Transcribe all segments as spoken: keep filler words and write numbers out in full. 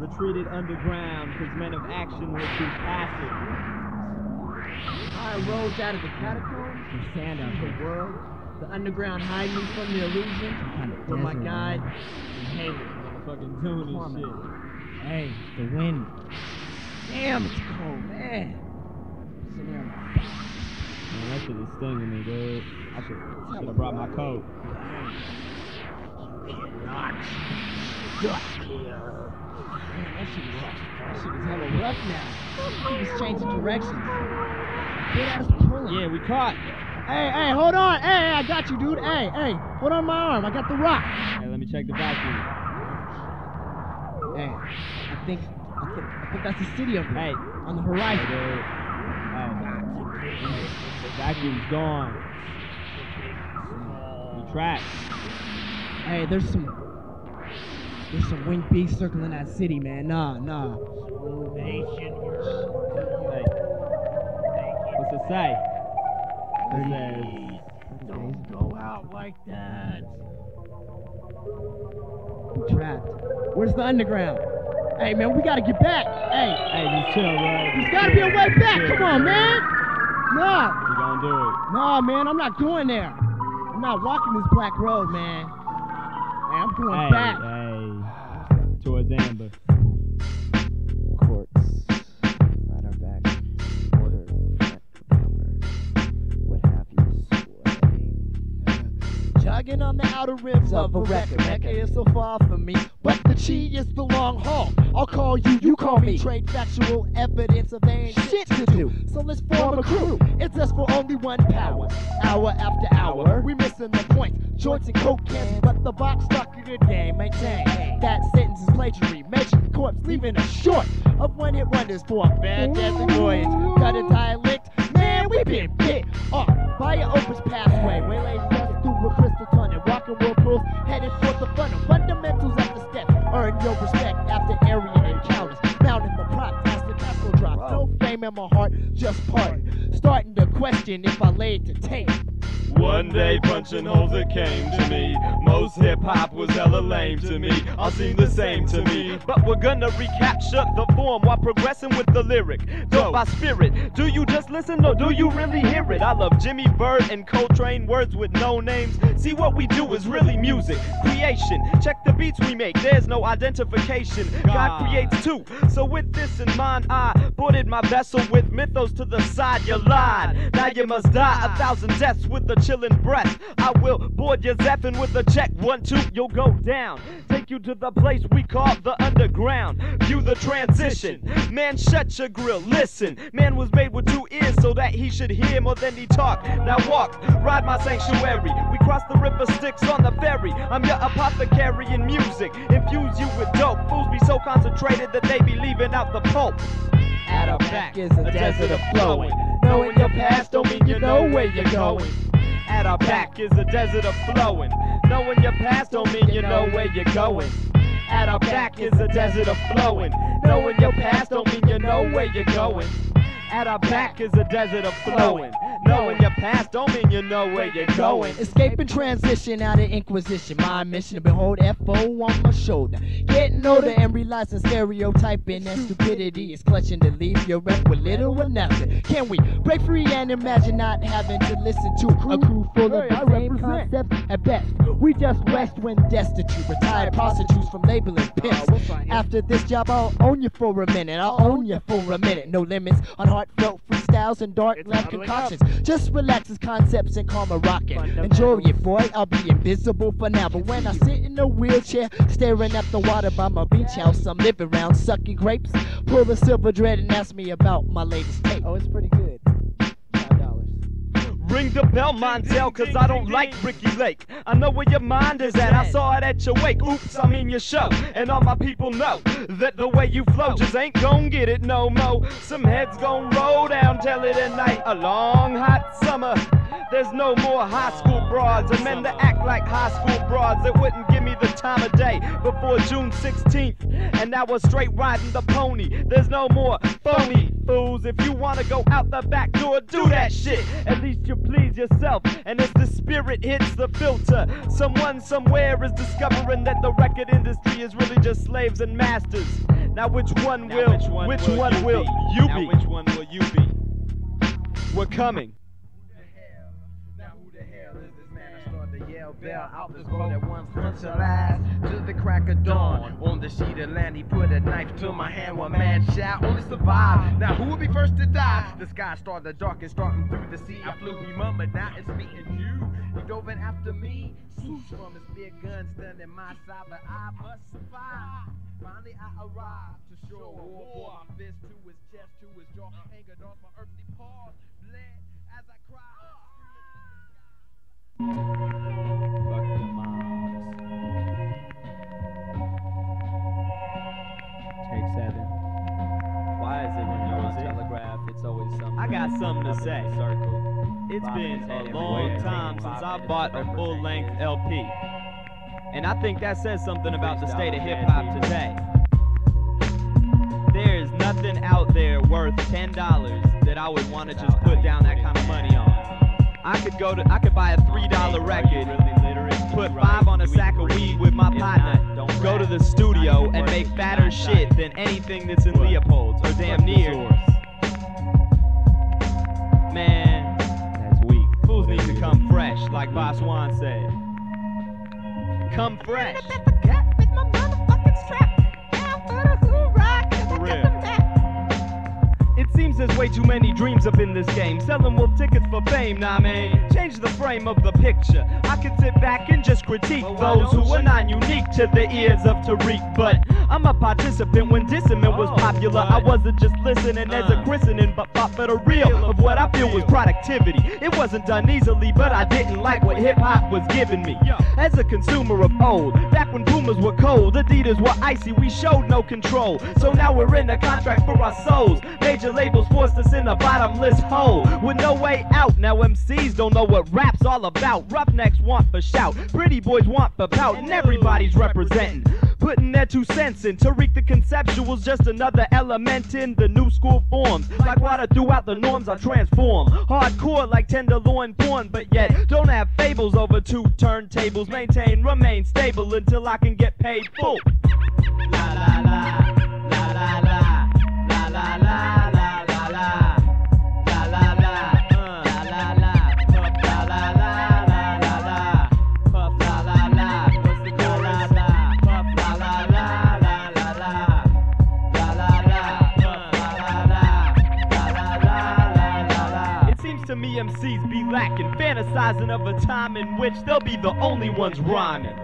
retreated underground, his men of action were too passive. I rose out of the catacombs, from sand out the world. The underground hide me from the illusion, but my guide is hated. Fucking doing this shit. Hey, the wind. Damn, it's cold, man. Man, that shit is stinging me, dude. I should, should have brought my coat. Not stuck here. Man, that shit is, that shit is hella rough now. He was changing directions. Get out of the pulling. Yeah, we caught. Hey, hey, hold on. Hey, hey, I got you, dude. Hey, hey, hold on my arm. I got the rock. Hey, let me check the vacuum. Hey, I think, I think, I think that's the city over there. Hey, on the horizon. Hey, hey, the vacuum's gone. We trapped. Hey, there's some, there's some winged beasts circling that city, man. Nah, nah. Hey, what's it say? It says, don't go out like that. I'm trapped. Where's the underground? Hey, man, we gotta get back. Hey. Hey, you chill, man. There's gotta be a way back. Come on, man. Nah. You gonna do it? Nah, man, I'm not going there. I'm not walking this black road, man. I'm going hey, back. Hey, towards Amber. Courts. Right our back. Order. Back what have you sway? Jogging on the outer rims of a wreck. Mecca is so far from me. But the chi is the long haul. I'll call you, you call me. Trade factual evidence of ain't shit to do. So let's form a crew. It's us for only one power. Hour after hour. We're missing the point. Joints and coke cans, but the box stuck in your game. Maintain that sentence is plagiary. Measuring corpse, leaving a short of one hit wonders for a fantastic voyage. Got a dialect. Man, we been bit off by an opus pathway. Waylaid us through a crystal tunnel. Walking whirlpools, headed for the funnel. Fundamentals at the step. Earn your respect after Aryan encounters. Mounting the prop, past the castle drop. No fame in my heart, just pardon. Starting to question if I laid to tape. One day punching holes that came to me. Most hip-hop was hella lame to me. All seem the same to me. But we're gonna recapture the form while progressing with the lyric. Built by spirit. Do you just listen or do you really hear it? I love Jimmy Bird and Coltrane, words with no names. See, what we do is really music creation. Check the beats we make. There's no identification. God creates too. So with this in mind, I boarded my vessel with mythos to the side. You lied. Now you must die a thousand deaths with the chilling breath. I will board your Zephyr with a check. One, two, you'll go down. Take you to the place we call the underground. View the transition. Man, shut your grill. Listen, man was made with two ears so that he should hear more than he talk. Now walk, ride my sanctuary. We cross the river Styx on the ferry. I'm your apothecary in music. Infuse you with dope. Fools be so concentrated that they be leaving out the pulp. At our back is a desert of flowing. Knowing your past don't mean you know where you're going. At our back is a desert of flowing. Knowing your past don't mean you know where you're going. At our back is a desert of flowing. Knowing your past don't mean you know where you're going. At our back is a desert of flowing. Knowing your past don't mean you know where you're going. Escaping transition out of Inquisition. My mission to behold F O on my shoulder. Getting older and realizing stereotyping and stupidity is clutching to leave your rep with little or nothing. Can we break free and imagine not having to listen to a crew full of the same concepts? At best, we just west when destitute. Retired prostitutes from labeling pimps. After this job, I'll own you for a minute. I'll own you for a minute. No limits on heartfelt freestyles and dark lab concoctions. Just relax his concepts and calm a rocket. Enjoy it, boy. I'll be invisible for now. But when I sit in a wheelchair, staring at the water by my beach house, I'm living around sucking grapes. Pull a silver dread and ask me about my latest tape. Oh, it's pretty good. Ring the bell, Mondale, cause I don't like Ricky Lake. I know where your mind is at, I saw it at your wake. Oops, I mean your show. And all my people know that the way you flow just ain't gon' get it no mo. Some heads gon' roll down till it at night. A long hot summer. There's no more high school broads and men that act like high school broads that wouldn't give me the time of day before June sixteenth. And now we're straight riding the pony. There's no more phony fools. If you wanna go out the back door, do that shit. At least you please yourself. And as the spirit hits the filter, someone somewhere is discovering that the record industry is really just slaves and masters. Now which one now will, which one, which will, one you will you be? Now which one will you be? We're coming. Bail out this boat at once, last to the crack of dawn. On the sheet of land, he put a knife to my hand. One man shall only survive. Now who will be first to die? The sky started to darken, starting through the sea. I flew, he mumbled, now it's me and you. He dove in after me, swoosh from his big gun, standing my side, but I must survive. Finally I arrived to show war. My fist to his chest, to his jaw, angered off my earthly paws, bled as I cried. I got something to say. It's been a long time since I bought a full-length L P, and I think that says something about the state of hip-hop today. There's nothing out there worth ten dollars that I would want to just put down that kind of money on. I could go to, I could buy a three dollar record, put five on a sack of weed with my partner, go to the studio and make fatter shit than anything that's in Leopold's or damn near. Man, that's weak. Fools need to come fresh, like Boss Wan said. Come fresh. For real. It seems there's way too many dreams up in this game. Selling wolf tickets for fame, nah man. Change the frame of the picture. I can sit back and just critique those who are not unique to the ears of Tariq, but I'm a participant when dissonant was popular. I wasn't just listening as a christening, but fought for the real of what I feel was productivity. It wasn't done easily, but I didn't like what hip-hop was giving me. As a consumer of old, back when Pumas were cold, Adidas were icy, we showed no control. So now we're in a contract for our souls. Major labels forced us in a bottomless hole with no way out. Now M Cs don't know what rap's all about. Roughnecks want for shout, pretty boys want for pout, and everybody's representing, putting their two cents in. Tariq the Conceptual's just another element in the new school forms. Like water throughout the norms, I transform. Hardcore like tenderloin porn, but yet don't have fables over two turntables. Maintain, remain stable until I can get paid full. La la la, la la la, la la la. M Cs be lacking, fantasizing of a time in which they'll be the only ones rhyming.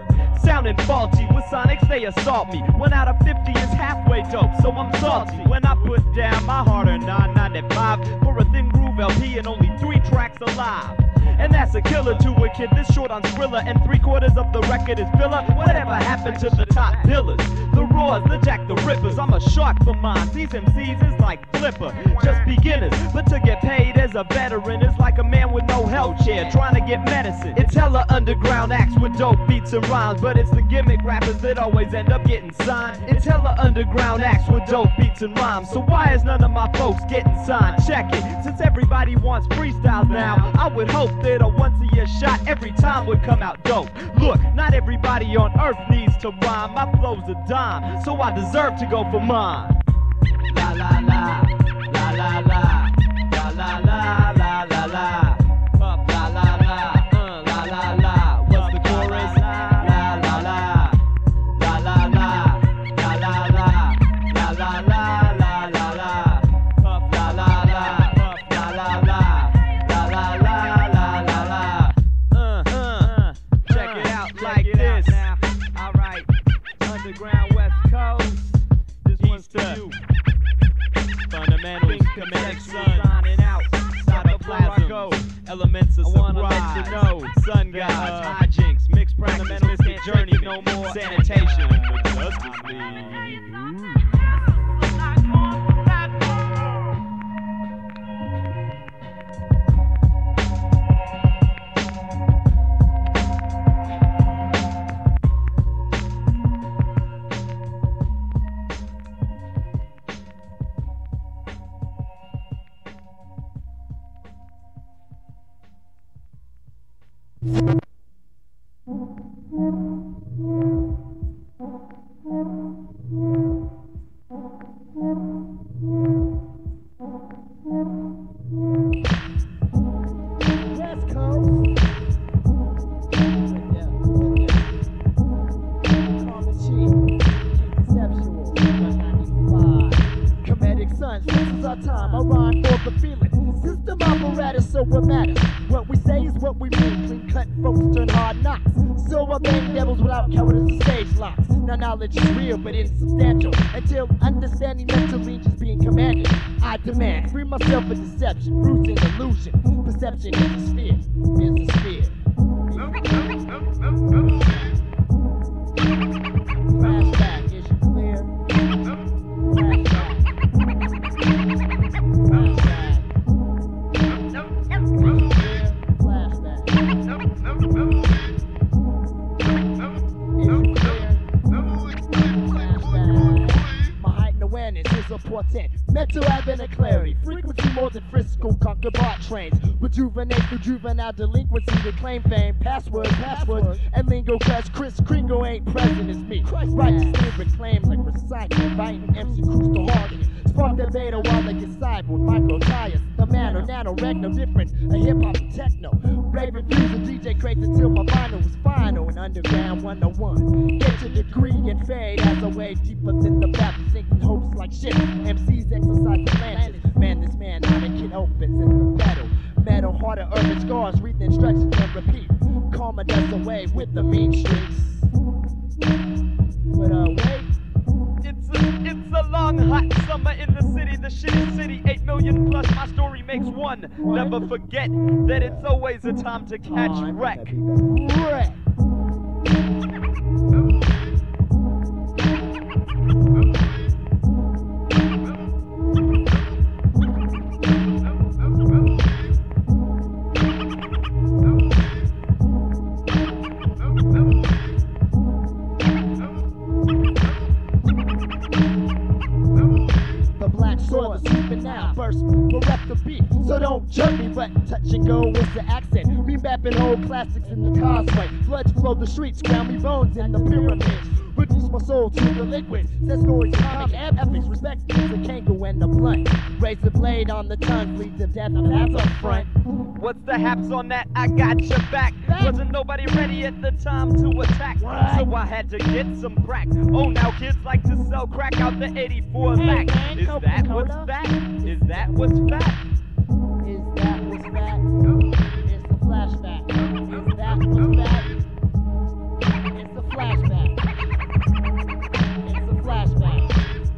Sounding faulty, with sonics they assault me. One out of fifty is halfway dope, so I'm salty. When I put down my hard-earned nine ninety-five for a thin groove L P and only three tracks alive. And that's a killer to a kid this short on Skrilla, and three quarters of the record is filler. Whatever happened to the top pillars, the roars, the jack, the rippers? I'm a shark for mine. These M Cs is like flipper, just beginners. But to get paid as a veteran is like a man with no health care trying to get medicine. It's hella underground acts with dope beats and rhymes, but it's the gimmick rappers that always end up getting signed. It's hella underground acts with dope beats and rhymes, so why is none of my folks getting signed? Check it, since everybody wants freestyles now, I would hope that a once-a-year shot every time would come out dope. Look, not everybody on earth needs to rhyme. My flow's a dime, so I deserve to go for mine. La la la, la la la, la la la, la la la. Fundamentals, comedic sun, out, cytoplasm, elements of surprise, you know, sun gods, hijinks, mixed fundamentalistic journey, no more sanitation, but justice league. mind. This is our time, I rhyme for the feeling. System apparatus, so we're matters. What we say is what we mean. Clean cut folks turn hard knocks. So I bang devils without cowardice and stage locks. Now knowledge is real but insubstantial. Until understanding mentally just being commanded. I demand, free myself of deception. Roots in illusion. Perception is a sphere, is a sphere. Flashback, is you clear? Flashback. Flashback. Flashback. Portent. Mental avenue clarity, frequency more than Frisco conquer bar trains. Rejuvenate through juvenile delinquency to claim fame. Password, password, and lingo crash. Chris Kringle ain't present as me. Christ, righteously reclaimed like reciting, inviting M C Cruz to harden. Spark that beta while they get cyborg. Micro tires, the man or nano, regno, different. A hip hop and techno. Brave refusal, D J crates until my vinyl was final. And underground one oh one. Get your degree and fade as a wave deeper than the battle. Sinking hopes like shit. M Cs exercise the lances. Man, this man, how the kid opens in the battle. Metal, heart of urban scars, read the instructions and repeat. Karma does away with the mean streets. But uh, wait. It's a, it's a long, hot summer in the city, the shitty city. Eight million plus, my story makes one. Never forget that it's always a time to catch oh, wreck. Wreck. Touch and go with the accent, remapping old classics in the causeway. Floods flow the streets, ground me bones in the pyramids. Reduce my soul to the liquid. Set stories, comic epics, respect is the kangaroo and the blunt. Razor blade on the tongue, bleeds of death, that's up front. What's the haps on that? I got your back. Wasn't nobody ready at the time to attack, what? So I had to get some crack. Oh, now kids like to sell crack out the eighty-four hey, lack. Man, is that what's fat? Is that what's fat? Is that Back. It's a flashback. It's that was back. It's a flashback. It's a flashback.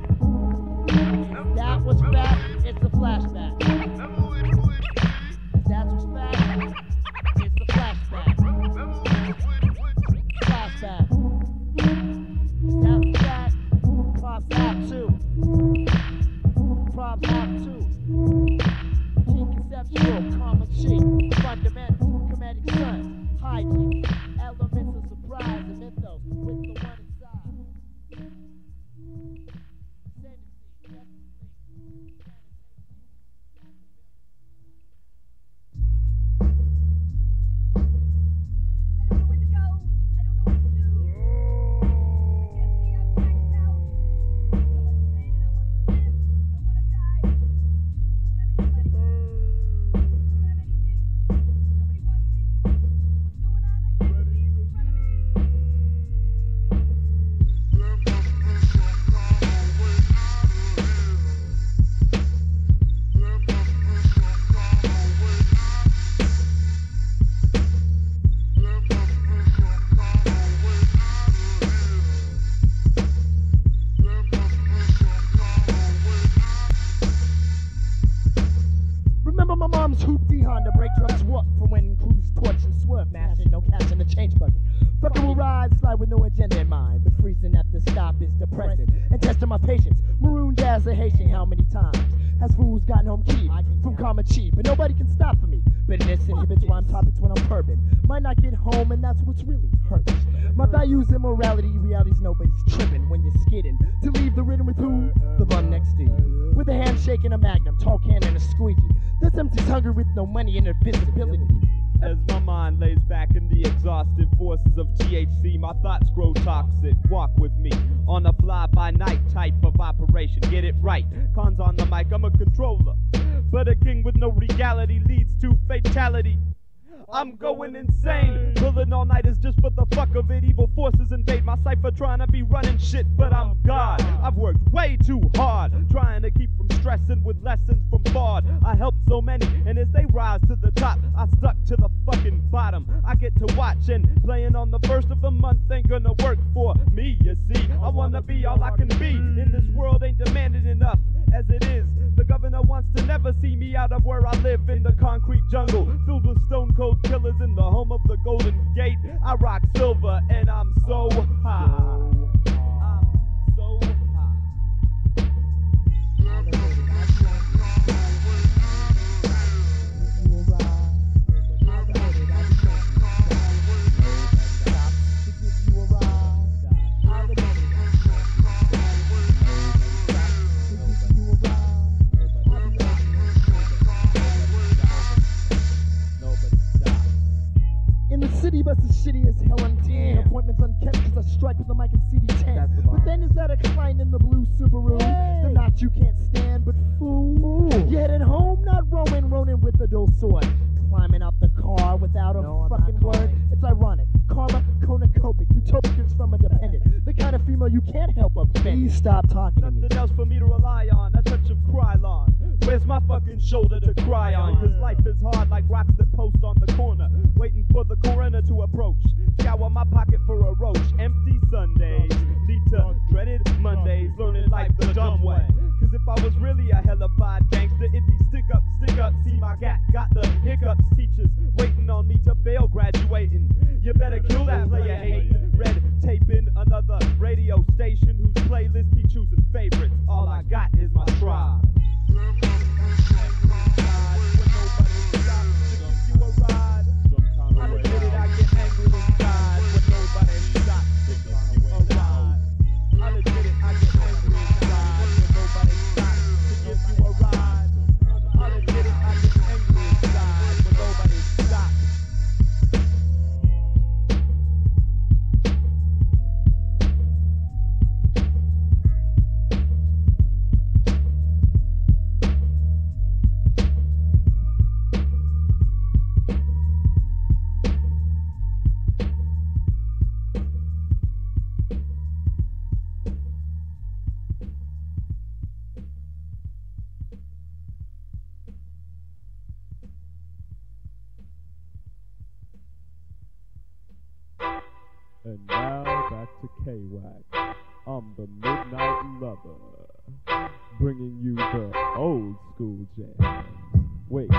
It's that was back. It's a flashback. That was back. It's a flashback. Flashback. That was back. Props out two. Props out two. Conceptual, karma cheat, fundamental, comedic sun, hygiene, elements of surprise, and mythos with the one I'm going insane, pulling all nighters just for the fuck of it. Evil forces invade my cipher, trying to be running shit, but I'm God. I've worked way too hard, trying to keep from stressing with lessons from Bard. I helped so many, and as they rise to the top, I stuck to the fucking bottom. I get to watch, and playing on the first of the month ain't gonna work for me, you see. I wanna be all I can be, and this world ain't demanding enough as it is. The governor wants to never see me out of where I live in the concrete jungle, filled with stone cold killers in the home of the Golden Gate. I rock silver, and I'm so high. Bus is shitty as hell and damn. Appointments unkept cause I strike with the mic and C D ten. But then is that a client in the blue Subaru? Hey. The knot you can't stand, but fool. Ooh. You're headed home, not Rowan Ronin with a dull sword. Climbing out the car without a no, fucking word. It's ironic. Karma, conocopic, utopians from a dependent. The kind of female you can't help offend. Please stop talking to me. Nothing else for me to rely on. A touch of Krylon. Where's my fucking shoulder to cry on? Cause life is hard like rocks that post on the corner, waiting for the coroner to approach. Scour my pocket for a roach. Empty Sundays lead to dreaded Mondays, learning life the dumb way. Cause if I was really a hellified gangster, it'd be stick up, stick up. See my gat got the hiccups. Teachers waiting on me to fail graduating. You better kill that player hating. Red taping another radio station whose playlist be choosing favorites. All I got is my tribe. And now back to K W A C. I'm the Midnight Lover, bringing you the old school jazz. Wait,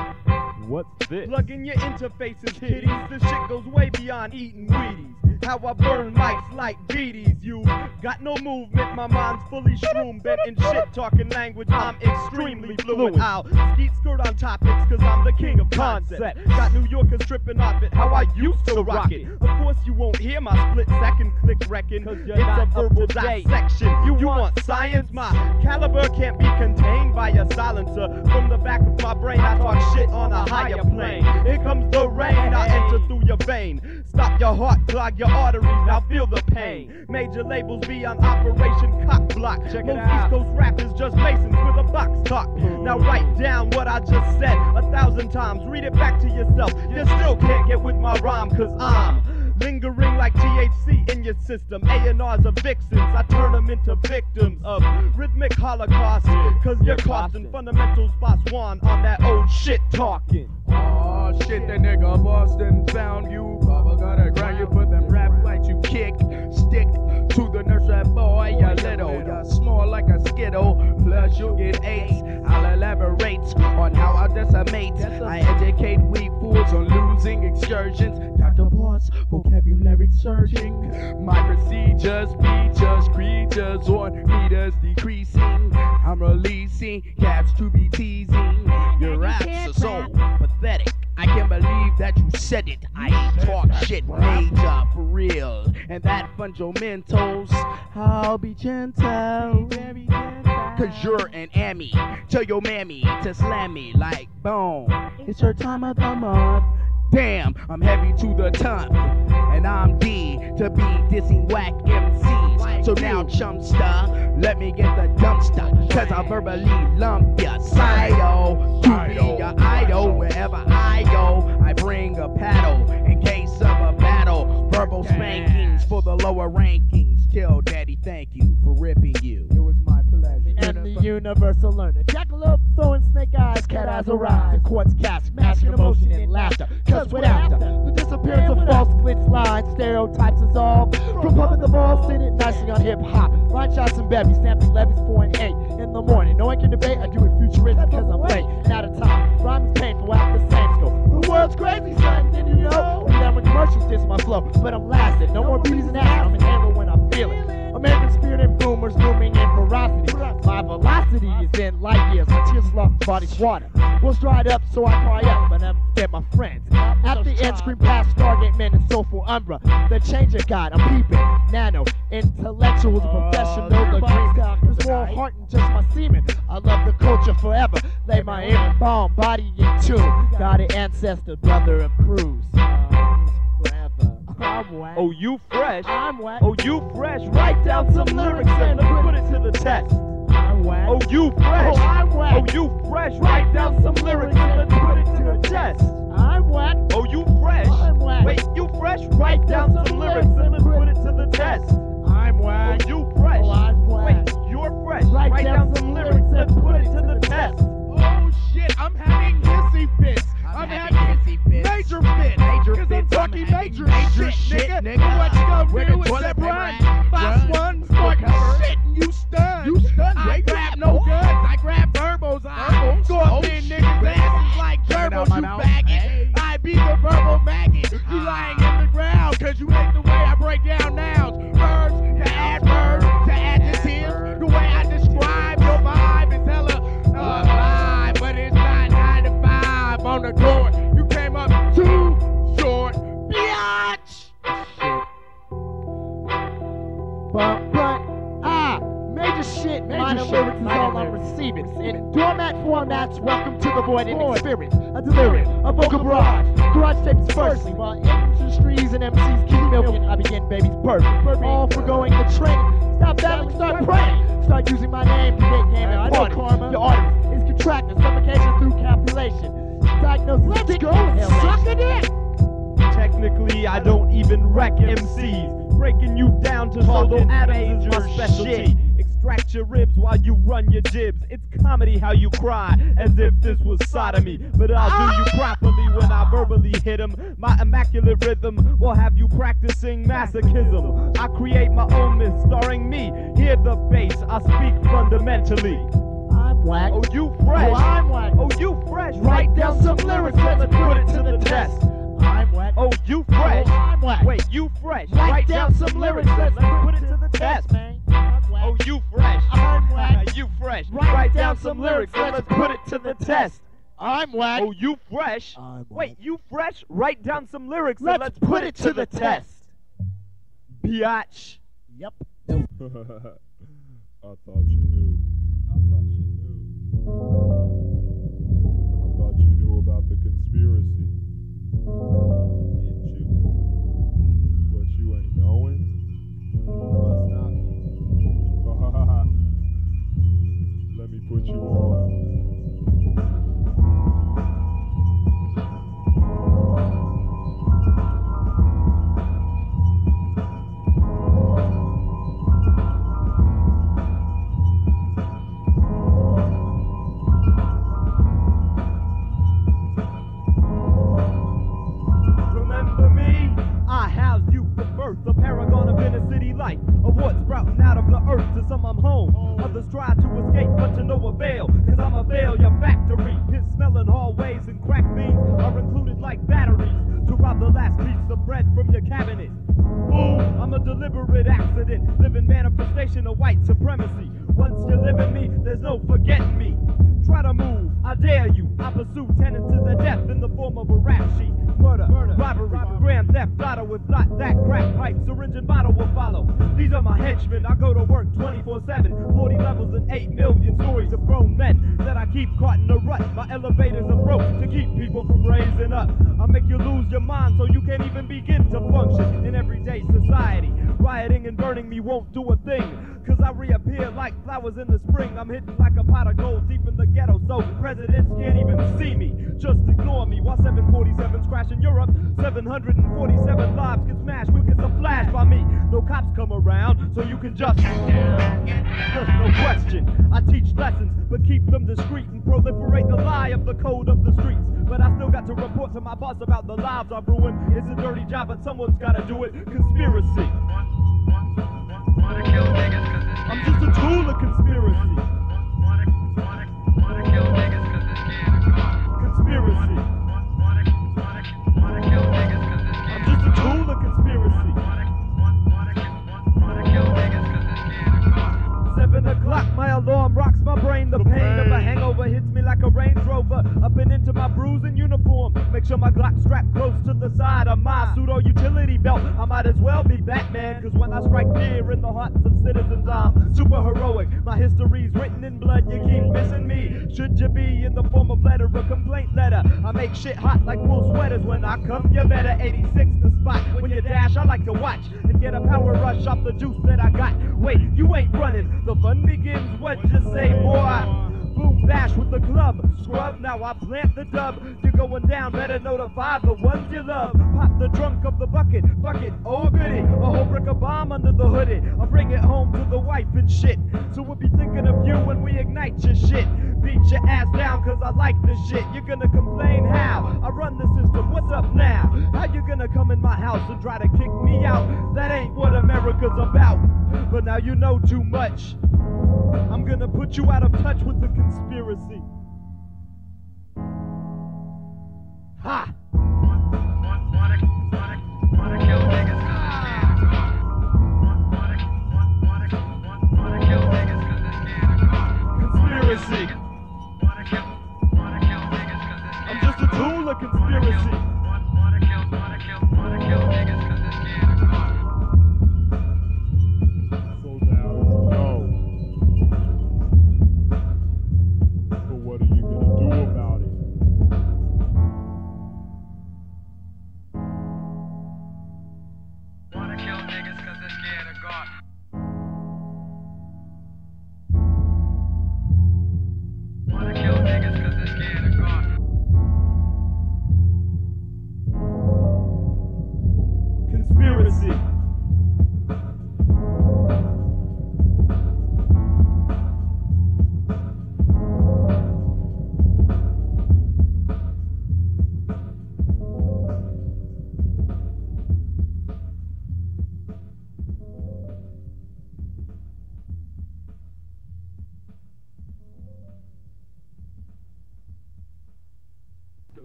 what's this? Plugging your interfaces, kiddies. This shit goes way beyond eating Wheaties. How I burn mics like beaties. You got no movement, my mind's fully shroom bent and shit talking language. I'm extremely fluent. I'll skeet skirt on topics cause I'm the king of concept. Got New Yorkers tripping off it, how I used to rock it. Of course you won't hear my split second click wrecking, cause you're it's not a verbal dissection. You, you want, want science? My caliber can't be contained by a silencer. From the back of my brain I talk shit on a higher plane. Here comes the rain, I enter through your vein. Stop your heart, clog your arteries, now feel the pain. Major labels be on Operation Cock Block. Check most it out. East Coast rappers just masons with a box talk. Mm. Now write down what I just said a thousand times. Read it back to yourself. You still can't get with my rhyme, cause I'm lingering like T H C in your system. A and R's are vixens, I turn them into victims of rhythmic holocaust. Cause you're costing fundamentals by Swan on that old shit talking. Aw, oh, shit, that nigga Boston found you. Baba gotta grind you for them rap fights you kick. Stick to the nurse rap boy, you're little. You're small like a skittle, plus you get eight. I'll elaborate on how I decimate. I educate weak fools on losing excursions. Doctor Boss, vocabulary surging. My procedures, features, creatures on meters decreasing. I'm releasing caps to be teasing. Your raps are so pathetic, I can't believe that you said it. I ain't talk shit major for real. And that fundamentals, I'll be gentle, cause you're an Emmy. Tell your mammy to slam me like boom. It's your time of the month. Damn, I'm heavy to the top, and I'm D to be dissing whack M Cs. So now, chumster, let me get the dumpster, cause I verbally lump ya. Psycho, to be your idol, wherever I go, I bring a paddle in case of a battle. Verbal spankings for the lower rankings. Tell daddy, thank you for ripping you. It was my pleasure. And the universal learner, Jack. flowing snake eyes, cat eyes arise. The quartz cast, masking emotion and laughter. Cause we're after the disappearance of false glitz lines, stereotypes dissolve. From pumping the ball, sitting nicely on hip hop. Line shots and bevy, snapping levies four and eight in the morning. No one can debate, I do it futuristic cause I'm late and out of time. Rhymes painful out the same scope. The world's crazy, son, did you know? Now when commercials diss my flow, but I'm lasting. No more beauties and ass, I'm an animal when I feel it. American spirit and boomers booming in ferocity. My velocity is in light years. My tears lost body's water. Was dried up, so I cry up, but I fed my friends. At the end, scream past Stargate men and soulful umbra. The change of God, I'm peeping. Nano, intellectuals, uh, professional agreement. There's more heart than just my semen. I love the culture forever. Lay my air bomb, body in tune. Got an ancestor, brother of crews. Oh, you fresh. I'm whack. Oh, you fresh. Write down some lyrics and put it to the test. I'm whack. Oh, you fresh. Oh, I'm whack. Oh, you fresh. Write down some lyrics and put it to the test. I'm whack. Oh, you fresh. I'm whack. Wait, you fresh. Write down some lyrics and put it to the test. I'm whack. Oh, you fresh. Oh, I'm whack. Wait, you're fresh. Write down some lyrics and put it to the test. Oh shit, I'm having hissy fits. I'm having major fits. Cause I'm talking major, major shit, shit, nigga. What you gonna do with that run? Box one, fucking shit, and you stunned. You stunned, I grab no guns, I grab verbals. I go up in niggas' asses like gerbils, you faggot. I be the verbal maggot. You lying in the ground, cause you hate the way I break down nouns. Verbs to adverbs to adjectives. The way I describe your vibe is hella a lie, but it's not nine to five on the court. You came up two. But, but, ah, major shit, minor lyrics is all I'm receiving. In doormat formats, welcome to the void and experience. A delirium, a vocal barrage. Garage tapes firstly, while industries and M Cs keep milking. I begin baby's birth. All for going to training. Stop battling, start praying. Start using my name to get game and party. Your artery is contracted, suffocation through copulation. Diagnosis, let's go, suck a dick. Technically, I don't even wreck M Cs. Breaking you down to solo atoms is my specialty. Extract your ribs while you run your jibs. It's comedy how you cry, as if this was sodomy. But I'll do you properly when I verbally hit 'em. My immaculate rhythm will have you practicing masochism. I create my own myth starring me. Hear the bass, I speak fundamentally. I'm whack. Oh, you fresh. Oh, I'm whack. Oh, you fresh. Write down some lyrics, let's put it to the test. I'm whack. Oh, you fresh. Oh, I'm whack. Wait, you fresh. Write, Write down, down some lyrics. Let's put it to the test, man. I'm whack. Oh, you fresh. I'm whack. You fresh. Write, Write down some lyrics. Let's put it to the test. I'm whack. Oh, you fresh. I'm whack. Wait, you fresh. Write down some lyrics. Let's, let's put it to the test. Biatch. Yep. I thought you knew. I thought you knew. I thought you knew about the conspiracy. Didn't you? What you ain't knowing? Must not be. Let me put you on. The paragon of inner city life, a wart sprouting out of the earth to some I'm home. Others try to escape but to no avail, cause I'm a failure factory. Piss smelling hallways and crack beans are included like batteries to rob the last piece of bread from your cabinet. Boom, I'm a deliberate accident, living manifestation of white supremacy. Once you live in me, there's no forgetting me. Try to move, I dare you. I pursue tenants to the death in the form of a rap sheet. Murder, Murder robbery, robbery, grand theft, auto with not that crack pipe, syringe and bottle will follow. These are my henchmen, I go to work twenty-four seven. forty levels and eight million stories of grown men that I keep caught in the rut. My elevators are broke to keep people from raising up. I make you lose your mind so you can't even begin to function in everyday society. Rioting and burning me won't do a thing, cause I reappear like flowers in the spring. I'm hidden like a pot of gold deep in the ghetto, so presidents can't even see me. Just ignore me while seven forty-sevens crash in Europe. seven hundred forty-seven lives get smashed, quick as a flash by me. No cops come around, so you can just... There's no question, I teach lessons. license, but keep them discreet and proliferate the lie of the code of the streets. But I still got to report to my boss about the lives I've ruined. It's a dirty job, but someone's gotta do it. Conspiracy. I'm just a tool of conspiracy. Conspiracy. I'm just a tool of conspiracy. Seven o'clock, my alarm rocks my brain. The pain of a hangover hits me like a Range Rover, up and into my bruising uniform. Make sure my Glock strapped close to the side of my pseudo-utility belt. I might as well be Batman, cause when I strike fear in the hearts of citizens, I'm super heroic. My history's written in blood, you keep missing me. Should you be in the form of letter, a complaint letter? I make shit hot like wool sweaters. When I come, you better eighty-six the spot. When you dash, I like to watch and get a power rush off the juice that I got. Wait, you ain't running, the fun begins. What you say, boy? Boom, bash with the club, scrub, now I plant the dub. You're going down, better notify the ones you love. Pop the trunk of the bucket, fuck it, oh goody. A whole brick of bomb under the hoodie, I'll bring it home to the wife and shit. So we'll be thinking of you when we ignite your shit. Beat your ass down, cause I like this shit. You're gonna complain how I run the system, what's up now? How you gonna come in my house and try to kick me out? That ain't what America's about. But now you know too much. I'm gonna put you out of touch with the conspiracy. Ha! Conspiracy. I'm just a tool of conspiracy.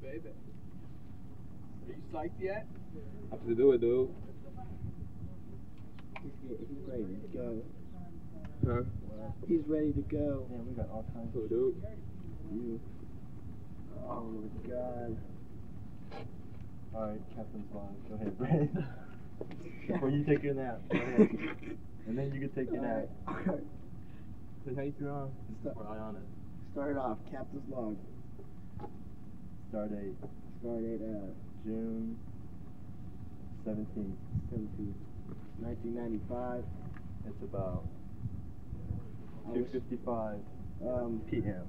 Baby, are you psyched yet? Have to do it, dude. He's ready to go. Huh? He's ready to go. Man, we got all kinds of dude. You. Oh my God. All right, Captain's line. Go ahead, Brandon. Before you take your nap. Go ahead. And then you can take your nap. Okay. So how you throw on? We're on it. Start it off. Captain's log. Start date. Start date uh, June seventeenth. Seventeenth. Nineteen ninety five. It's about two fifty five um, P M in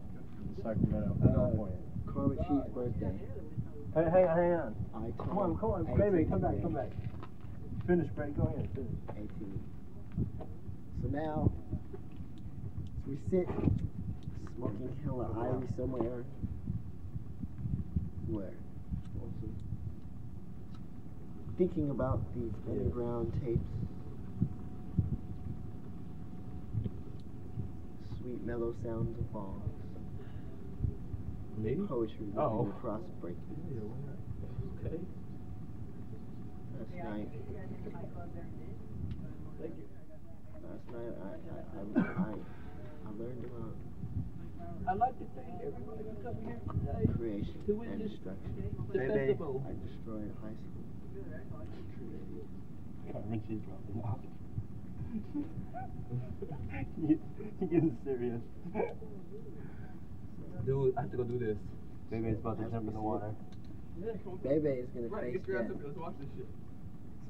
Sacramento, uh, California. Carla Chief's birthday. Hey, hang on, hang on. I come on, come on, baby, come back, come back. Finish, Brad, go ahead, finish. Eighteen. So now we sit smoking hella Ivy somewhere. Where? Also thinking about these underground tapes. Sweet mellow sounds of falls. Me? Poetry oh. Across breaking. Yeah, okay. Last yeah, night. Thank you. Last night I I I, I, I learned about I'd like to thank everybody who come here today. Creation to and destruction. The festival. I destroyed high school. Richie's dropping off. You're getting serious. Dude, I have to go do this. Baby's about to jump in the water. Baby is going right, to face down. Let's watch this shit.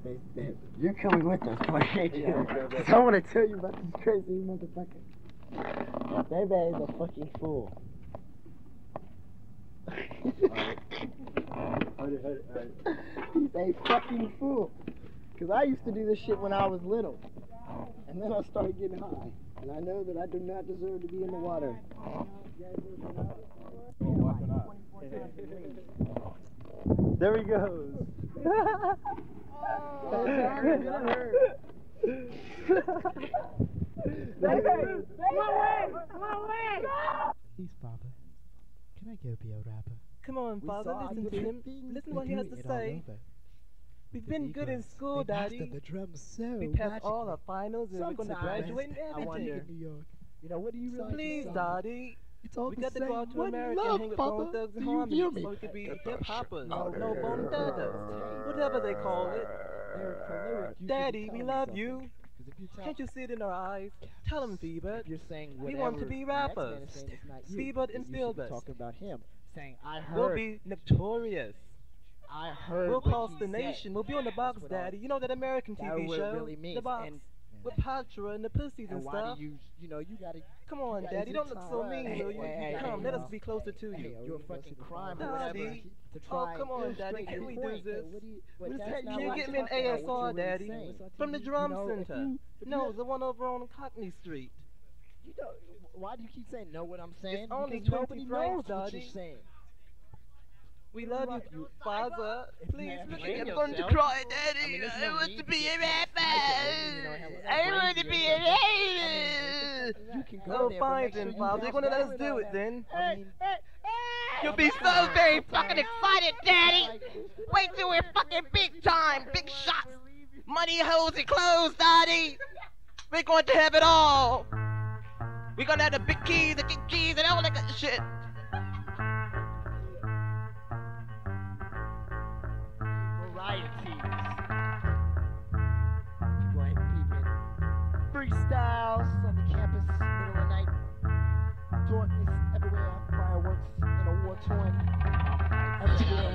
Face down. You're coming with us, boy. Yeah, I want to tell you about this crazy motherfucker. Baby is a fucking fool. He's a fucking fool. Cause I used to do this shit when I was little. And then I started getting high. And I know that I do not deserve to be in the water. There he goes. He's Father. Can I go be a rapper? Come on, Father, listen to him. Listen what he has to say. We've been good in school, Daddy. We passed all our finals and we're going to graduate and everything. You know, what do you really Please, Daddy. We got to go out to America and hang with Bone Thugs and Harmony. It's supposed to be hip-hoppers, or no Bone Thuggers, whatever they call it. Daddy, we love you. Can't you see it in our eyes? Tell him, Fiebert. We want to be rappers. Fiebert and Filbert. We'll be notorious. I heard we'll cost the nation. We'll be on The Box, Daddy. You know that American T V show, The Box, with Patra and the pussies and stuff. Come on, Daddy. Don't look so mean, will you? Come, let us be closer to you. You're a fucking crime, Daddy. Oh, come on, Daddy. Can we do this? Can you get me an A S R, Daddy, from the Drum Center? No, the one over on Cockney Street. You know, why do you keep saying no? What I'm saying? It's only twenty francs, Daddy. We love you, you Father. Please, look at I'm going to cry, Daddy. I, mean, no I want to be a rapper. I want to be a rapper. Oh, fine then, Father. You're going to let us do it then. I mean, you'll be so very fucking excited, Daddy. Wait till we're fucking big time, big shots. Money, hoes, and clothes, Daddy. We're going to have it all. We're going to have the big keys, the big keys, and all that good shit. Freestyles on the campus, middle of the night. Darkness everywhere, fireworks in a war torn. Everywhere.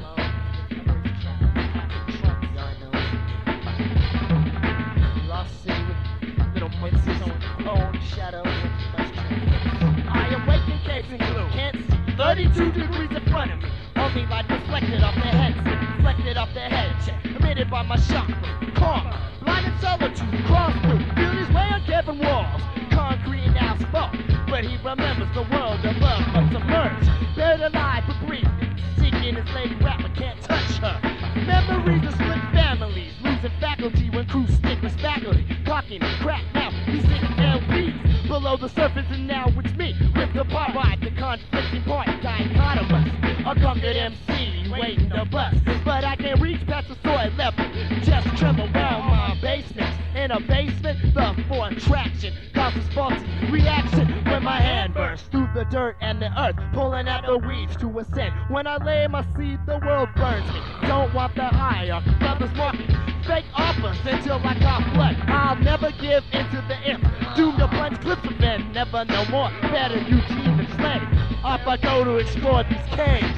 Lost city with little princes on own shadow. I am waking caves in blue. Can't see thirty-two degrees in front of me. Only light reflected off their heads, reflected off their heads, emitted by my chakra. Karma, blind and solitude, cross through. Kevin walls, concrete and asphalt, but he remembers the world of love but submerged, buried alive but breathing, seeking his lady rapper, can't touch her. Memories of split families, losing faculty when crews stick with faculty, cocking and crack now, he's in L Ps, below the surface and now it's me, ripped apart by the conflicting part, dichotomous, a conquered M C waiting to bust, but I can't reach past the soil level, just tremble around my basement. In a basement, the foreign traction causes faulty reaction when my hand bursts through the dirt and the earth, pulling at the weeds to ascend. When I lay my seed, the world burns me. Don't want the hierarchy, brothers walking fake offers until I cough blood. I'll never give into the imp. Doomed to plunge clips of men, never no more. Better Eugene than Slade. Off I go to explore these caves.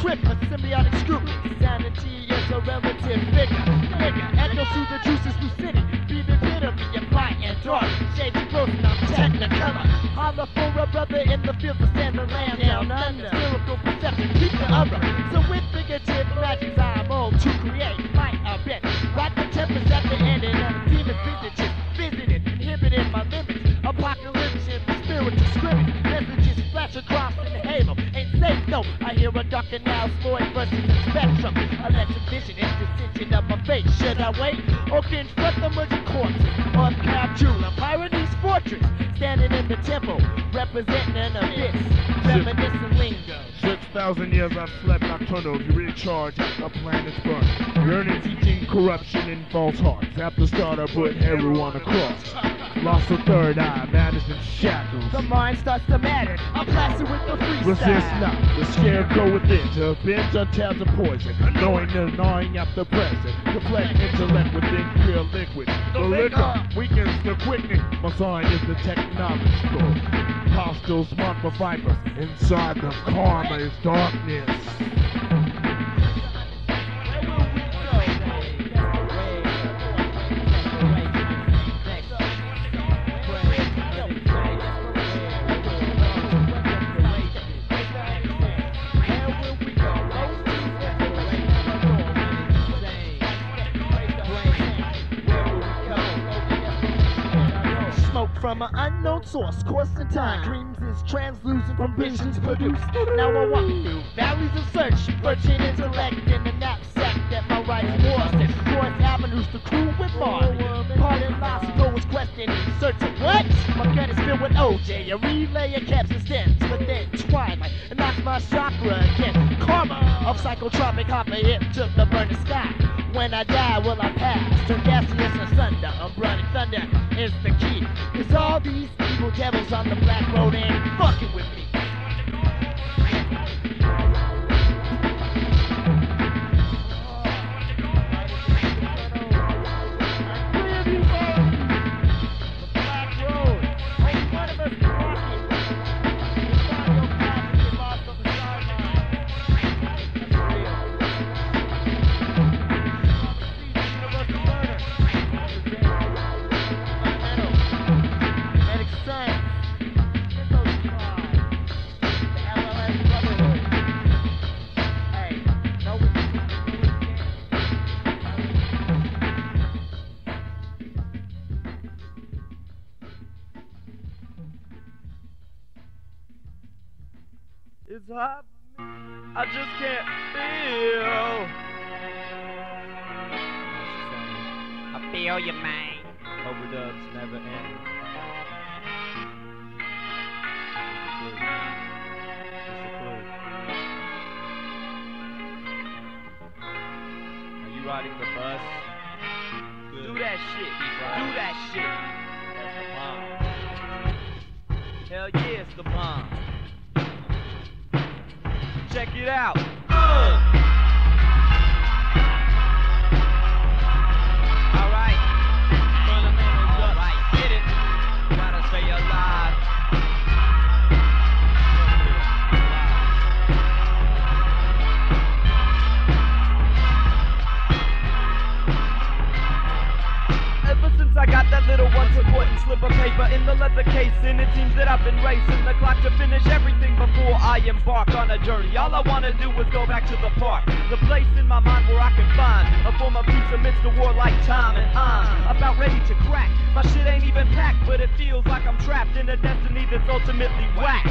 Trip, a symbiotic scrutiny. Sanity is a relative figure. Figure echoes through the juices lucidity. Beating bitter, being blind and dark. Shades of growth, and I'm technicolor. Holler for a brother in the field to stand the land down under. Miracle perception, keep the other. So with figurative magic, I'm old to create light, I bet. Right the tempest at the end, and I'm demon vintages. Visited, inhibited my limits. Apocalypse in the spiritual scrimmage. Messages flash across in the halo. Ain't safe, no. I hear a Doctor Now's voice versus the spectrum. Electric vision is decision of my fate. Should I wait or confront the merging corpses of Capjula, Pyrenees Fortress, standing in the temple, representing an abyss, reminiscent lingo. six thousand years I've slept nocturnal, you recharge after planets burn. Learning, teaching, corruption, and false hearts. After start, I put Heru on the cross. Lost the third eye, vanished in shackles. The mind starts to matter, I'm blasted with the freestyle. Resist not, the scarecrow within, to avenge our tales of poison. Knowing the gnawing at the present, deflect intellect within pure liquid. The liquor weakens the quickening, my sign is the technological. Hostile smart for vipers, inside the karma is darkness. Where will we go? smoke from an unknown source, course in time. Dreams is translucent from visions produced. Now I walk through valleys of search, virgin intellect in the knapsack that my right force explores avenues to crew with Marley. Pardon my soul is questioning, searching what? My gut is filled with O J, a relay of caps and stems, but then twilight and knocks my chakra again. Karma of psychotropic hopper hip took the burning sky. When I die, will I pass? Turn gaseous asunder, a burning thunder is the key. Cause all these evil devils on the black road ain't fucking with me. It's hot. I just can't feel. I feel you, man. Overdubs never end. Are you riding the bus? Good. Do that shit. Do that shit. That's the bomb. Hell yeah, it's the bomb. Check it out. Uh. All right. Fundamentals up. All right, get it. Gotta stay alive. Ever since I got that little one supporting slip of paper in the leather case, and it seems that I've been racing the clock to finish everything before I embark on a journey. All I wanna do is go back to the park, the place in my mind where I can find a form of peace amidst the warlike time. And I'm about ready to crack. My shit ain't even packed, but it feels like I'm trapped in a destiny that's ultimately whack.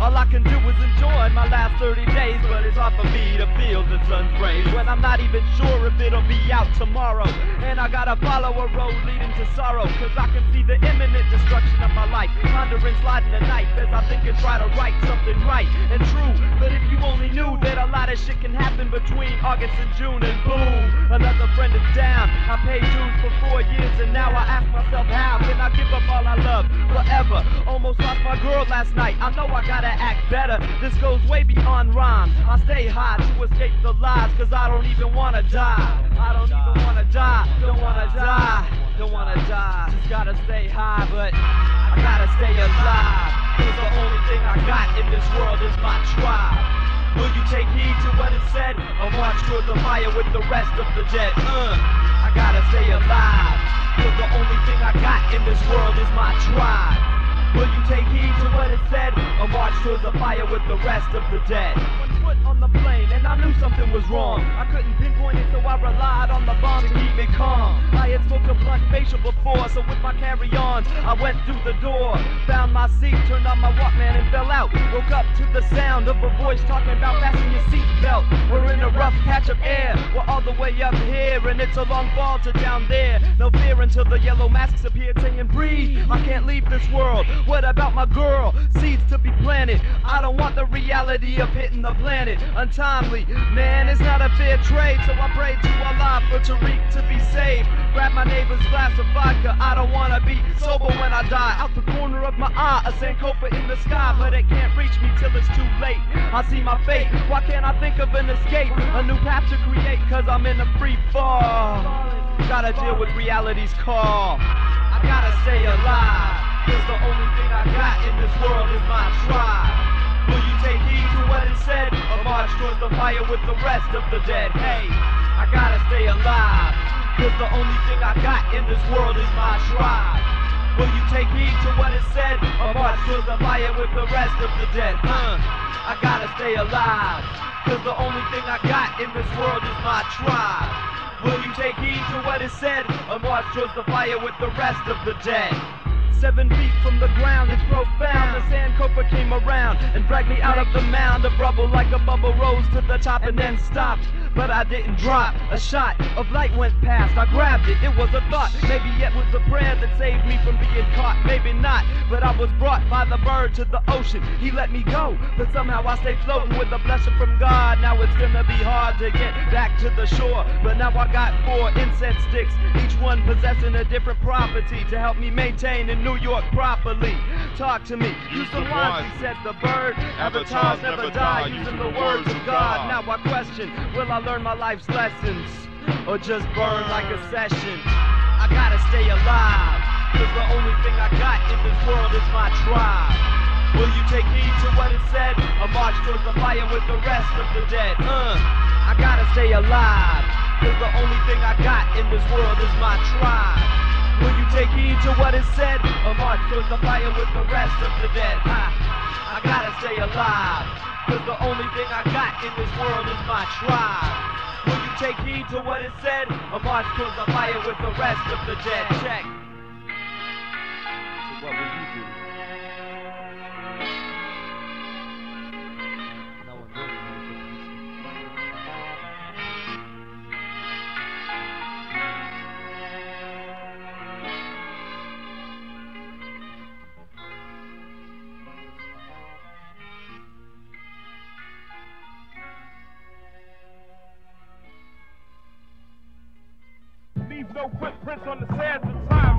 All I can do is enjoy my last thirty days, but it's hard for me to feel the sun's rays when I'm not even sure if it'll be out tomorrow. And I gotta follow a road leading to sorrow, cause I can see the imminent destruction of my life. Pondering, sliding a knife as I think and try to write something right and true. But if you only knew that a lot of shit can happen between August and June, and boom, another friend is down. I paid dues for four years and now I ask myself, how can I give up all I love forever? Almost lost my girl last night. I know I gotta act better. This goes way beyond rhymes. I stay high to escape the lies, cause I don't even wanna die. I don't even wanna die. Don't wanna die. Don't wanna die. Just gotta stay high, but I gotta stay alive. Cause the only thing I got in this world is my tribe. Will you take heed to what is said? Or march toward the fire with the rest of the dead? Uh, I gotta stay alive. Cause the only thing I got in this world is my tribe. Will you take heed to what is said? Or march toward the fire with the rest of the dead? One foot on the plane and I knew something was wrong. I couldn't pinpoint it, so I relied on the bomb to keep me calm. I had smoked a blunt facial before, so with my carry-ons I went through the door. Found my seat, turned on my Walkman and fell out. Woke up to the sound of a voice talking about fasten your seatbelt. We're in a rough patch of air, we're all the way up here, and it's a long fall to down there. No fear until the yellow masks appear, saying breathe. I can't leave this world. What about my girl? Seeds to be planted. I don't want the reality of hitting the planet. Untimely, man, it's not a fair trade. So I prayed to Allah for Tariq to be saved. Grab my neighbor's glass of vodka. I don't wanna be sober when I die. Out the corner of my eye, a Sankofa in the sky, but it can't reach me till it's too late. I see my fate. Why can't I think of an escape? A new path to create, cause I'm in a free fall. Gotta deal with reality's call. I gotta stay alive. Cause the only thing I got in this world is my tribe. Will you take heed to what is said? Or march towards the fire with the rest of the dead? Hey, I gotta stay alive. Cause the only thing I got in this world is my tribe. Will you take heed to what is said? Or march towards the fire with the rest of the dead? Uh, I gotta stay alive. Cause the only thing I got in this world is my tribe. Will you take heed to what is said? Or march towards the fire with the rest of the dead? Seven feet from the ground, it's profound. The Sankofa came around and dragged me out of the mound of rubble like a bubble, rose to the top and then stopped. But I didn't drop. A shot of light went past. I grabbed it. It was a thought. Maybe it was a prayer that saved me from being caught. Maybe not. But I was brought by the bird to the ocean. He let me go. But somehow I stayed floating with a blessing from God. Now it's gonna be hard to get back to the shore. But now I got four incense sticks, each one possessing a different property to help me maintain in New York properly. Talk to me. Use the wand, he said the bird. Avatars never die, using the words of God. Now I question, will I learn my life's lessons or just burn like a session? I gotta stay alive, cause the only thing I got in this world is my tribe. Will you take heed to what it said? I march towards the fire with the rest of the dead. Uh, I gotta stay alive, cause the only thing I got in this world is my tribe. Will you take heed to what it said? I march towards the fire with the rest of the dead. I, I gotta stay alive, cause the only thing I got in this world is my tribe. Will you take heed to what it said? A march towards the fire with the rest of the dead. Check. So what will you do? No one really knows what no footprints on the sands of time, time,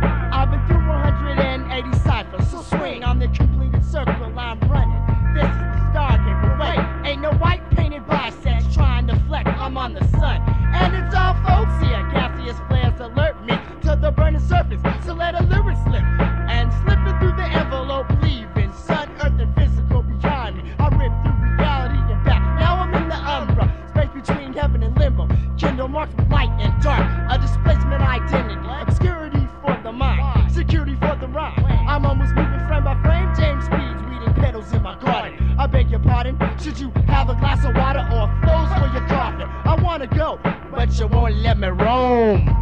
time. I've been through one hundred eighty ciphers, so swing on the completed circle I'm running. This is the stargate, but wait, ain't no white painted biceps trying to flex. I'm on the sun, and it's all folksy. Gaseous flares alert me to the burning surface, so let a lyric slip. And slipping through the envelope, leaving sun, earth, and physical behind me. I rip through reality and back. Now I'm in the umbra, space between heaven and limbo. Kindle marks with light and dark, a displacement identity, obscurity for the mind, security for the rhyme. I'm almost moving frame by frame, James Speed's weeding petals in my garden. I beg your pardon, should you have a glass of water or clothes for your coffin? I wanna go, but you won't let me roam.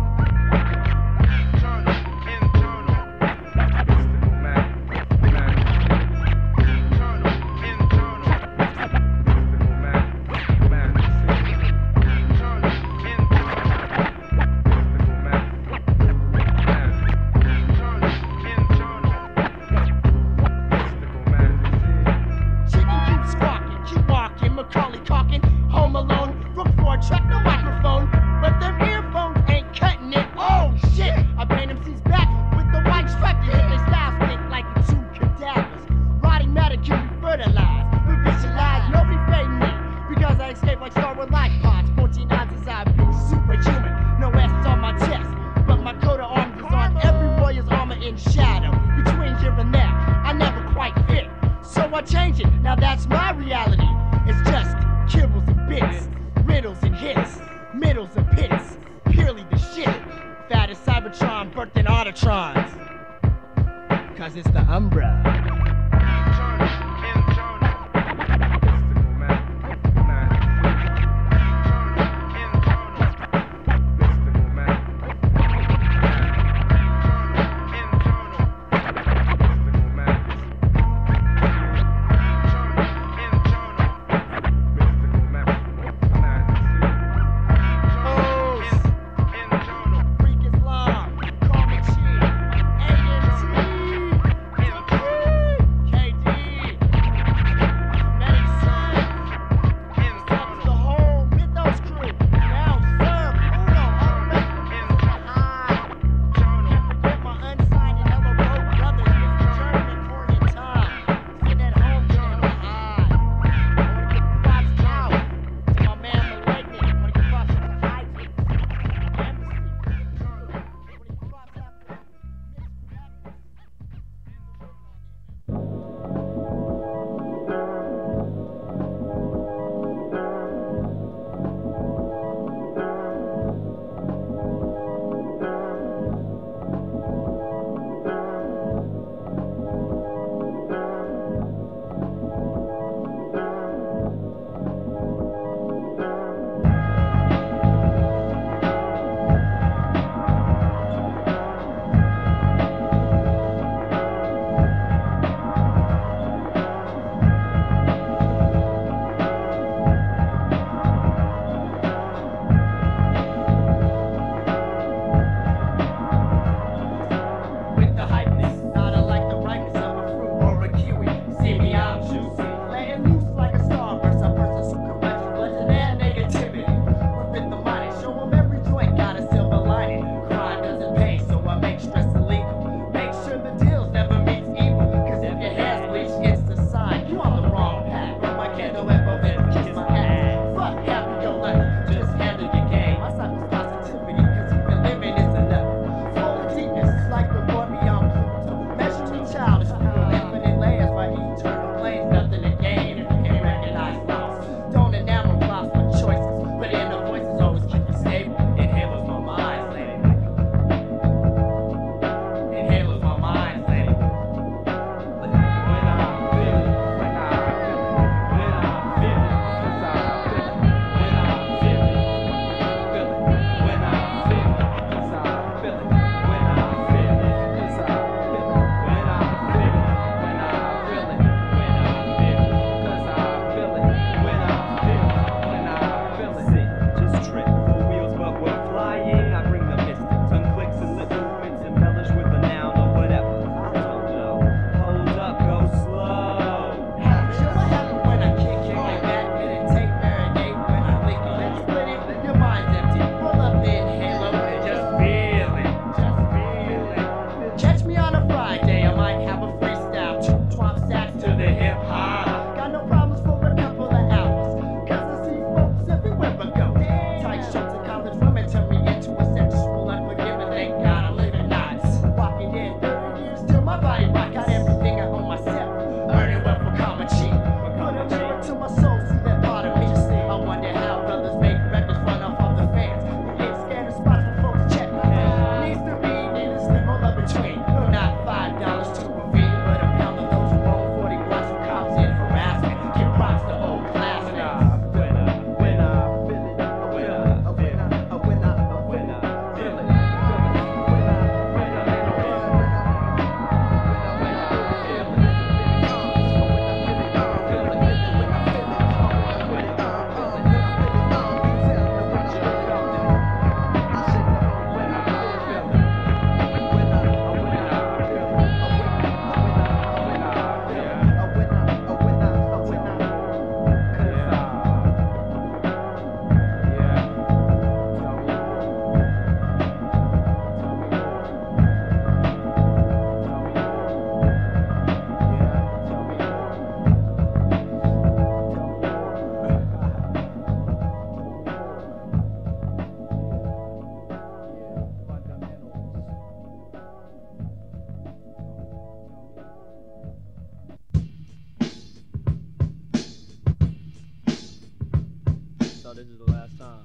y'all, this is the last time.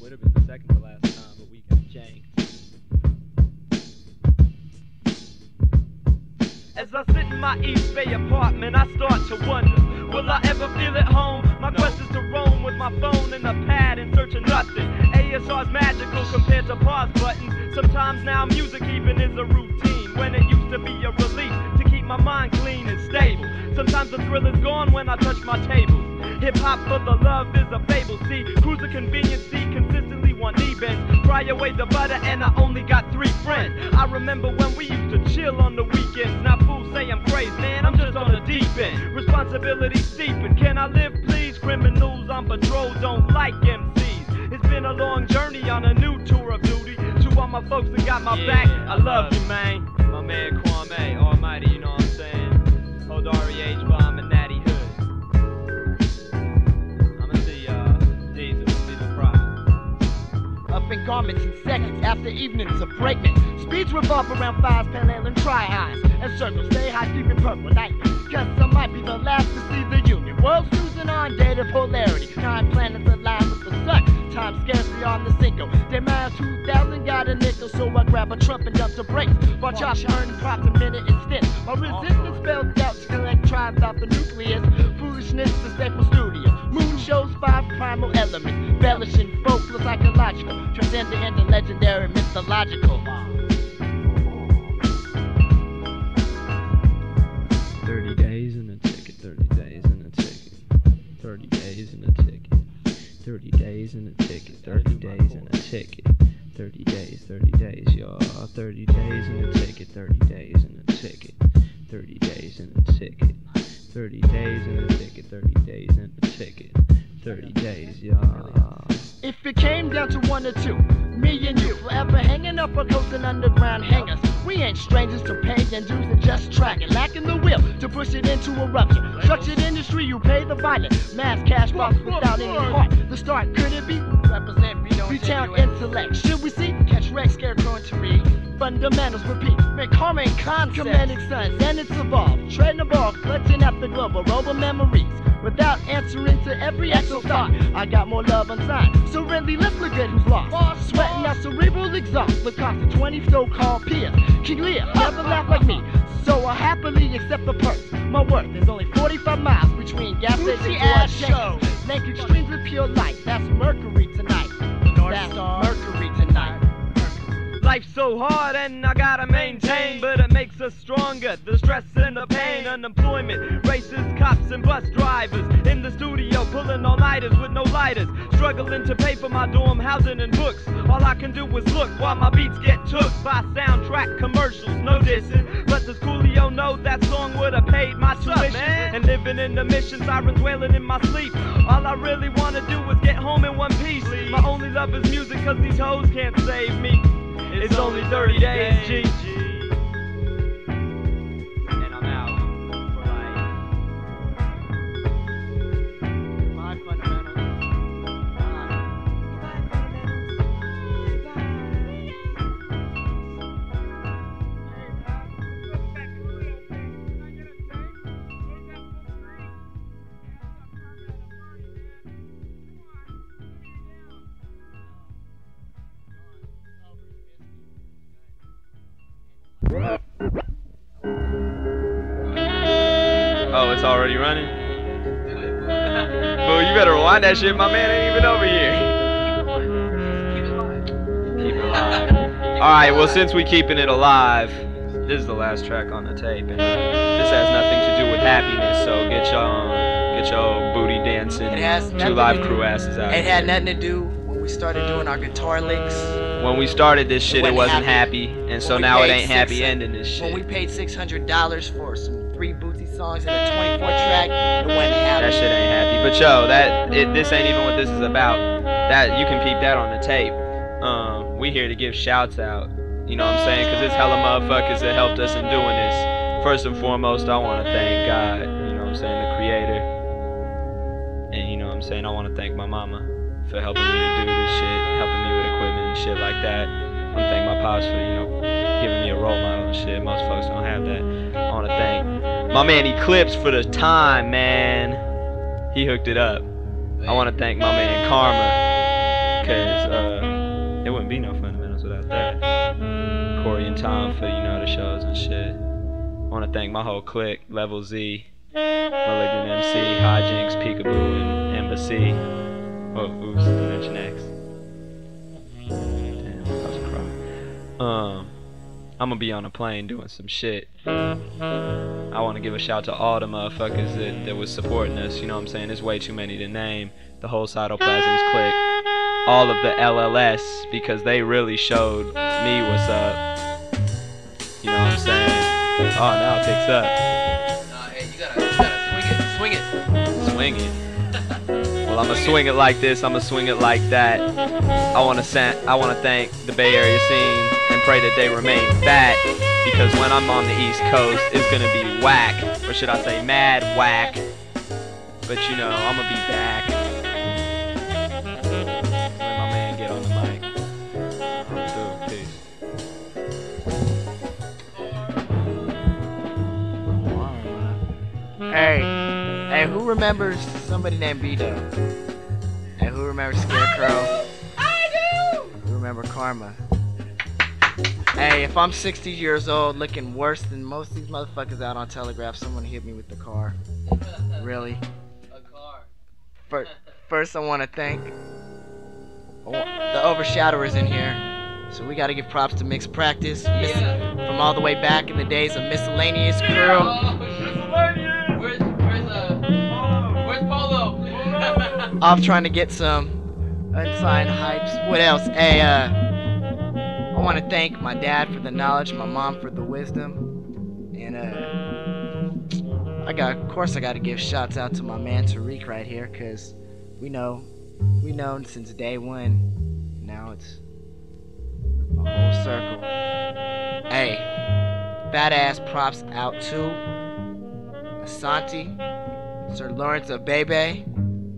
Would have been the second to last time, but we got janked. As I sit in my East Bay apartment, I start to wonder, will I ever feel at home? My no. quest is to roam with my phone and a pad in search of nothing. A S R's magical compared to pause buttons. Sometimes now music even is a routine, when it used to be a relief to keep my mind clean and stable. Sometimes the thrill is gone when I touch my table. Hip-hop for the love is a fable. See, cruiser convenience, see, consistently one knee bends. Cry away the butter and I only got three friends. I remember when we used to chill on the weekends. Now fools say I'm crazy, man, I'm just on the deep end. Responsibility steeping, can I live please? Criminals on patrol don't like M Cs. It's been a long journey on a new tour of duty. To all my folks that got my yeah, back, I, I love, love you, man. My man Kwame, almighty, you know what I'm saying? Hodari H-Bomb and Natty Hood. Up in garments in seconds after evenings of breaking. Speeds revolve around fives, pale ale, and try highs. And circles stay high, deep in purple night. Guess I might be the last to see the union. World's losing on data polarity. Nine planets aligned with the sun. Time scarcely on the single. They minus two thousand, got a nickel. So I grab a trump and dump the brakes. Watch out, turn props a minute and stint. My resistance spells out to electrons out the nucleus. Foolishness to staple studio. Moon shows five primal elements. Bellishing folk look psychological. Transcendent into legendary mythological. thirty days in a ticket, thirty days in a ticket. thirty days in a ticket. thirty days in a ticket, thirty days in a ticket. thirty days, thirty days, y'all. thirty days in a ticket, thirty days in a ticket. thirty days in a ticket. thirty days in a ticket, thirty days in a ticket. thirty days, y'all. If it came down to one or two, me and you forever hanging up our coats and underground hangers. We ain't strangers to paying and dues and just tracking. Lacking the will to push it into eruption. Structured industry, you pay the violence. Mass cash box without any heart. The start, could it be? Represent B-Town intellect. Should we see? Catch Rex, Scarecrow, and Tariq. Fundamentals repeat. Make harm and concepts. Commanding sons, and it's evolved. Treading the ball, clutching at the global rover memories. Without answering to every actual thought, I got more love unsigned. So really, let's look at who's lost. Sweating our cerebral exhaust, the cost of twenty so-called peers. King Lear never laughed like me, so I happily accept the purse. My worth is only forty-five miles between gas station and show. Make extremes with pure light. That's Mercury tonight. That's Mercury tonight. Life's so hard and I gotta maintain, but it makes us stronger, the stress and the pain. Unemployment, racist cops and bus drivers, in the studio pulling all-nighters with no lighters, struggling to pay for my dorm housing and books. All I can do is look while my beats get took by soundtrack commercials, no dissing, but does Coolio know that song would have paid my tuition? Man? And living in the mission, sirens wailing in my sleep. All I really wanna do is get home in one piece. Please. My only love is music, cause these hoes can't save me. It's, it's only thirty days, G. And I'm out for life. My Oh, it's already running? Well, you better rewind that shit, my man ain't even over here. Keep it alive. Alright, well, since we keeping it alive, this is the last track on the tape, and this has nothing to do with happiness, so get your, get your booty dancing. It has two live crew asses out. It had nothing to do when we started doing our guitar licks. When we started this shit, it, it wasn't happy, happy and so when now it ain't happy ending this shit. When we paid six hundred dollars for some three Bootsy songs and a twenty-four track, it wasn't happy. That shit ain't happy. But yo, that it, this ain't even what this is about. That you can peep that on the tape. Um, we here to give shouts out. You know what I'm saying? Because it's hella motherfuckers that helped us in doing this. First and foremost, I want to thank God. You know what I'm saying? The Creator. And you know what I'm saying? I want to thank my mama for helping me to do this shit, helping me with equipment and shit like that. definitely thank my pops for, you know, giving me a role model and shit. Most folks don't have that on a thing. My man Eclipse for the time, man. He hooked it up. I want to thank my man Karma, because uh, there wouldn't be no Fundamentals without that. Corey and Tom for, you know, the shows and shit. I want to thank my whole clique, Level Z, Malignant M C, Hijinks, Peekaboo, and Embassy. Oh, oops, didn't mention X. Damn, I was crying. Um, I'm gonna be on a plane doing some shit. I want to give a shout to all the motherfuckers that, that was supporting us, you know what I'm saying? There's way too many to name. The whole Cytoplasms clique, all of the L L S, because they really showed me what's up. You know what I'm saying? Oh, now it picks up. Nah, hey, you gotta, you gotta swing it, swing it. Swing it. Well, I'ma swing it like this, I'ma swing it like that. I wanna I wanna thank the Bay Area scene and pray that they remain fat, because when I'm on the East Coast, it's gonna be whack, or should I say mad whack? But you know, I'ma be back. Let my man get on the mic. I'm through. Peace. Hey, hey, who remembers somebody named Vito? Hey, who remembers Scarecrow? I do! Who remember Karma? Hey, if I'm sixty years old looking worse than most of these motherfuckers out on Telegraph, someone hit me with the car. Really? A car. First, first I want to thank oh, the Overshadowers in here. So we gotta give props to Mixed Practice, yeah. From all the way back in the days of Miscellaneous Crew. Where's, where's, uh, Polo? Where's Polo? I'm trying to get some unsigned hypes. What else? Hey, uh, I want to thank my dad for the knowledge, my mom for the wisdom, and uh, I got, of course, I gotta give shouts out to my man Tariq right here, cause we know, we known since day one. Now it's a whole circle. Hey, badass props out to Asante, Sir Lawrence of Bebe.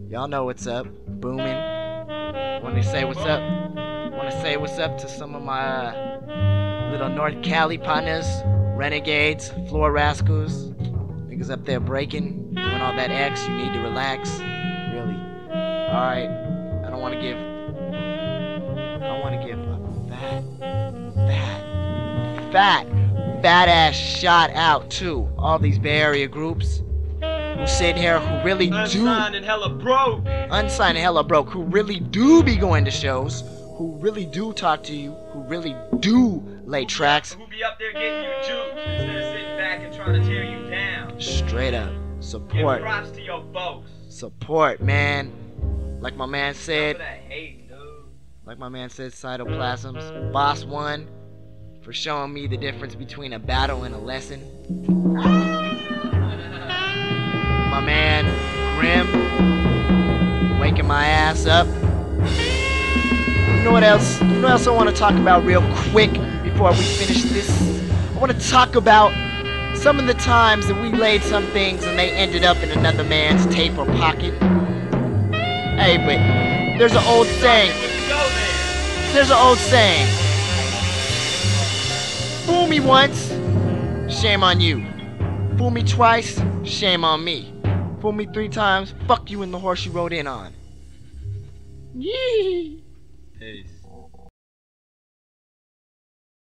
Y'all know what's up. Booming. Want to say what's up? Want to say what's up to some of my uh, little North Cali partners, Renegades, Floor Rascals, niggas up there breaking, doing all that X. You need to relax, really. All right, I don't want to give. I want to give a fat, fat, fat. Badass shout out to all these Bay Area groups who sit here who really do unsigned and hella broke unsigned and hella broke who really do be going to shows, who really do talk to you, who really do lay tracks, who be up there getting you juiced instead of sitting back and trying to tear you down. Straight up support. Give props to your folks. Support, man. Like my man said, hate, dude. Like my man said, Cytoplasms, Boss One, for showing me the difference between a battle and a lesson. My man Grim, waking my ass up. You know what else? You know what else I want to talk about real quick before we finish this? I want to talk about some of the times that we laid some things and they ended up in another man's tape or pocket. Hey, but there's an old saying. There's an old saying. Fool me once, shame on you. Fool me twice, shame on me. Fool me three times, fuck you and the horse you rode in on. Yee! Peace.